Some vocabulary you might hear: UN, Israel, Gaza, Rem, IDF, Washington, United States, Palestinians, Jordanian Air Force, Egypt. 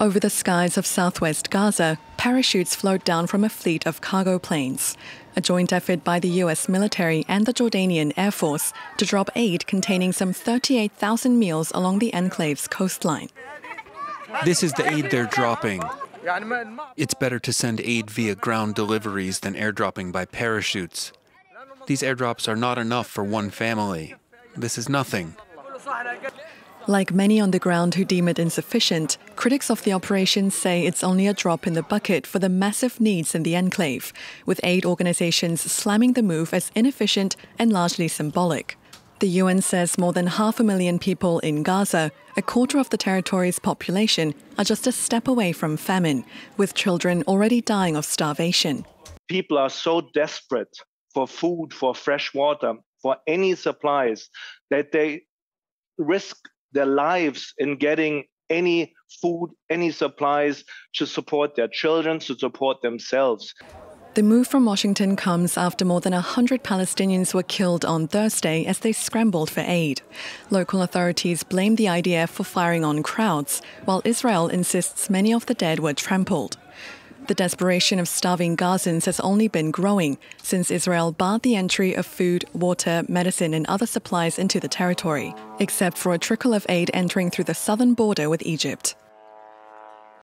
Over the skies of southwest Gaza, parachutes flowed down from a fleet of cargo planes, a joint effort by the U.S. military and the Jordanian Air Force to drop aid containing some 38,000 meals along the enclave's coastline. This is the aid they're dropping. It's better to send aid via ground deliveries than airdropping by parachutes. These airdrops are not enough for one family. This is nothing. Like many on the ground who deem it insufficient, critics of the operation say it's only a drop in the bucket for the massive needs in the enclave, with aid organizations slamming the move as inefficient and largely symbolic. The UN says more than 500,000 people in Gaza, a quarter of the territory's population, are just a step away from famine, with children already dying of starvation. People are so desperate for food, for fresh water, for any supplies, that they risk their lives in getting any food, any supplies to support their children, to support themselves. The move from Washington comes after more than 100 Palestinians were killed on Thursday as they scrambled for aid. Local authorities blame the IDF for firing on crowds, while Israel insists many of the dead were trampled. The desperation of starving Gazans has only been growing since Israel barred the entry of food, water, medicine and other supplies into the territory, except for a trickle of aid entering through the southern border with Egypt.